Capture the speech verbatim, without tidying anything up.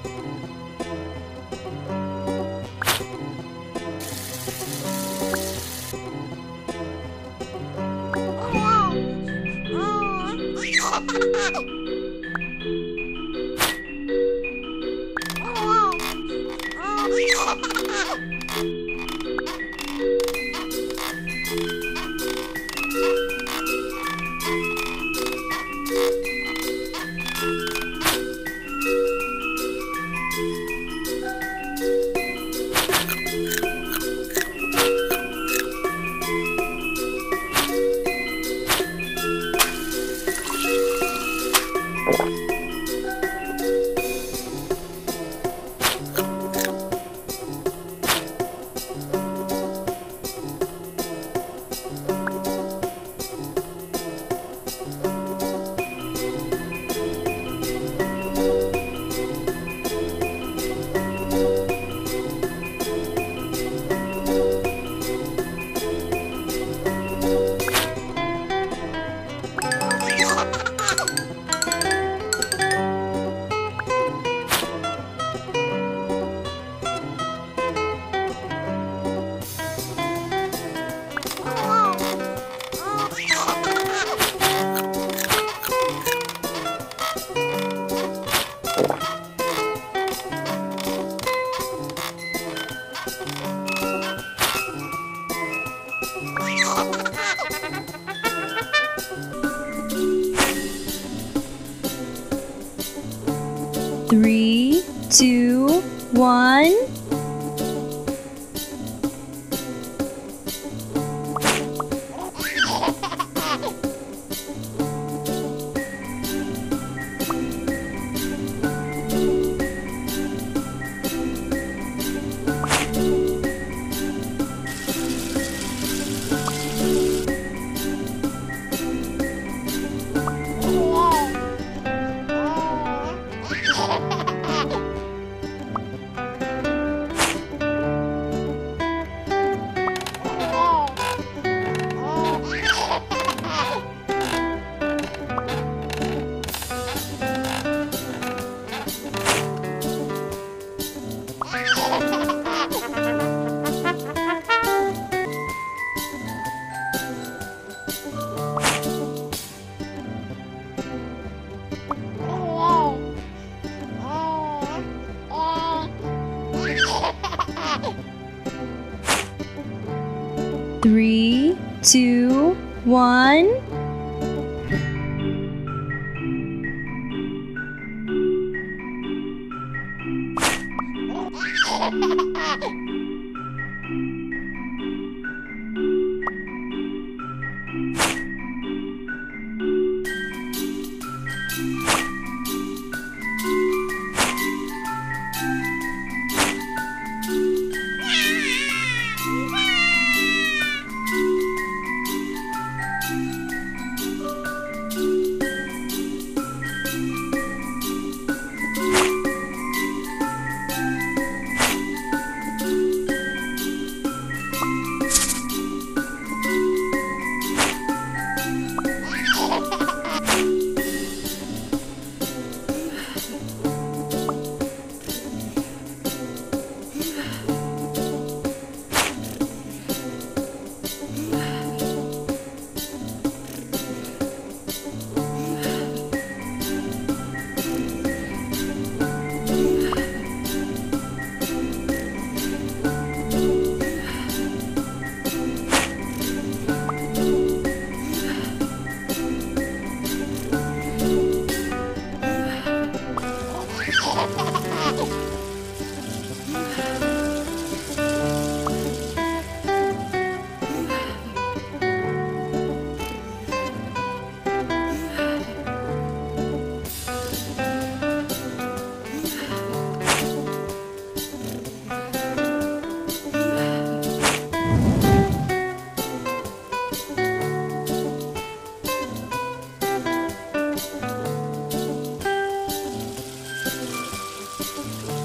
Three, two, one. Three, two, one. Thank you.